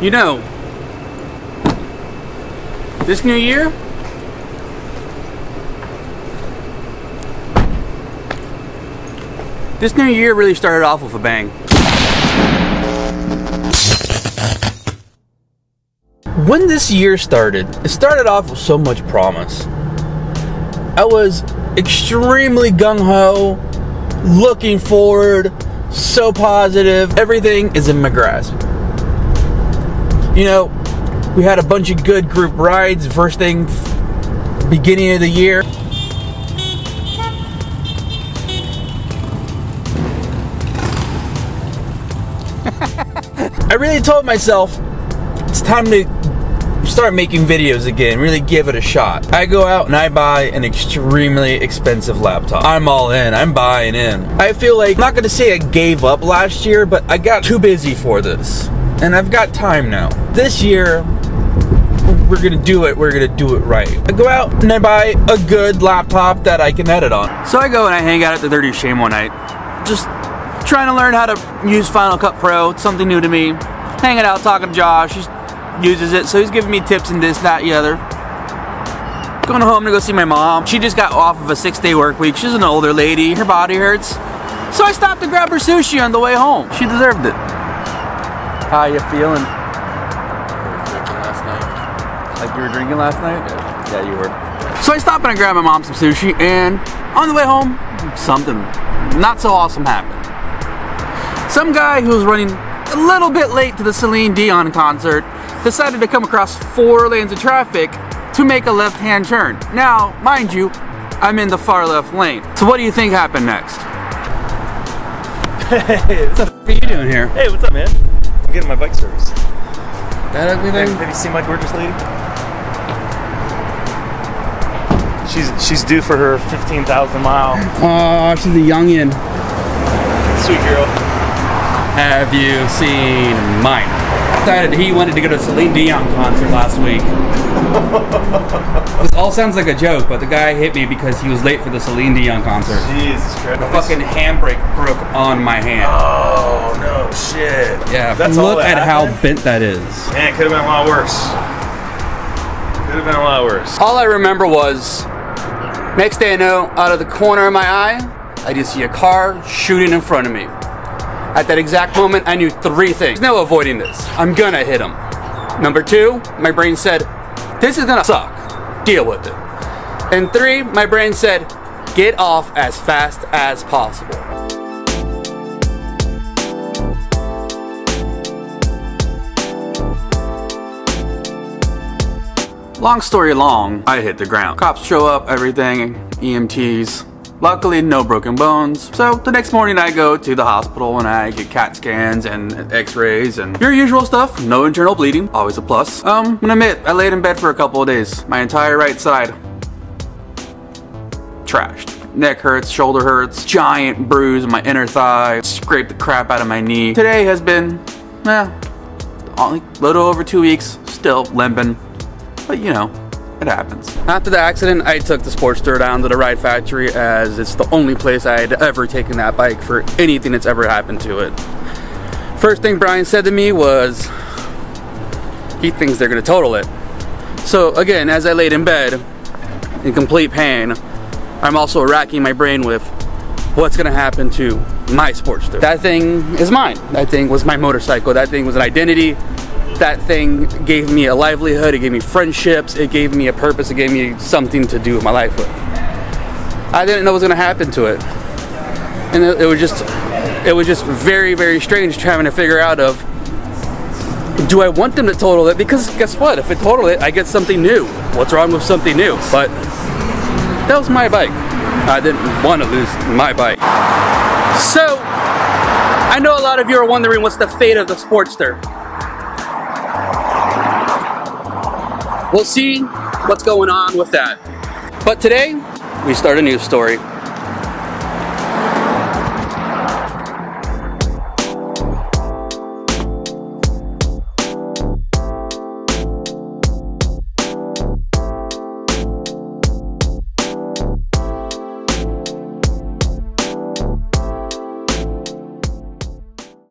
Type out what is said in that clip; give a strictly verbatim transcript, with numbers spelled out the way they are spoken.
You know, this new year, this new year really started off with a bang. When this year started, it started off with so much promise. I was extremely gung-ho, looking forward, so positive. Everything is in my grasp. You know, we had a bunch of good group rides, first thing, beginning of the year. I really told myself, it's time to start making videos again, really give it a shot. I go out and I buy an extremely expensive laptop. I'm all in, I'm buying in. I feel like, I'm not gonna say I gave up last year, but I got too busy for this. And I've got time now. This year, we're gonna do it, we're gonna do it right. I go out and I buy a good laptop that I can edit on. So I go and I hang out at the Dirty Shame one night. Just trying to learn how to use Final Cut Pro, it's something new to me. Hanging out, talking to Josh, he's uses it, so he's giving me tips and this, that, the other. Going home to go see my mom. She just got off of a six-day work week. She's an older lady. Her body hurts. So I stopped to grab her sushi on the way home. She deserved it. How you feeling? Drinking last night. Like you were drinking last night? Yeah, yeah you were. So I stopped and I grabbed my mom some sushi, and on the way home, something not so awesome happened. Some guy who was running a little bit late to the Celine Dion concert decided to come across four lanes of traffic to make a left-hand turn. Now, mind you, I'm in the far left lane. So what do you think happened next? Hey, what the f are you doing here? Hey, what's up, man? I'm getting my bike service. That ugly thing? Have you seen my gorgeous lady? She's she's due for her fifteen thousand mile. Aw, uh, she's a youngin. Sweet girl. Have you seen mine? Decided he wanted to go to a Celine Dion concert last week. This all sounds like a joke, but the guy hit me because he was late for the Celine Dion concert. Jesus Christ. The fucking handbrake broke on my hand. Oh, no shit. Yeah, that's look all that at happened? How bent that is. Man, it could have been a lot worse. Could have been a lot worse. All I remember was, next day I know, out of the corner of my eye, I just see a car shooting in front of me. At that exact moment, I knew three things. There's no avoiding this. I'm gonna hit him. Number two, my brain said, this is gonna suck. Deal with it. And three, my brain said, get off as fast as possible. Long story long, I hit the ground. Cops show up, everything, E M Ts. Luckily, no broken bones. So the next morning I go to the hospital and I get CAT scans and x-rays and your usual stuff. No internal bleeding, always a plus. Um, and I admit, I laid in bed for a couple of days. My entire right side, trashed. Neck hurts, shoulder hurts, giant bruise in my inner thigh, scraped the crap out of my knee. Today has been, eh, only a little over two weeks, still limping, but you know. It happens. After the accident, I took the Sportster down to the Ride Factory as it's the only place I had ever taken that bike for anything that's ever happened to it. First thing Brian said to me was, he thinks they're gonna total it. So again, as I laid in bed in complete pain, I'm also racking my brain with what's gonna happen to my Sportster. That thing is mine. That thing was my motorcycle. That thing was an identity. That thing gave me a livelihood, it gave me friendships, it gave me a purpose, it gave me something to do with my life with. I didn't know what was going to happen to it. And it, it was just, it was just very, very strange trying to figure out of, do I want them to total it? Because guess what, if I total it, I get something new. What's wrong with something new? But that was my bike. I didn't want to lose my bike. So, I know a lot of you are wondering what's the fate of the Sportster. We'll see what's going on with that. But today, we start a new story.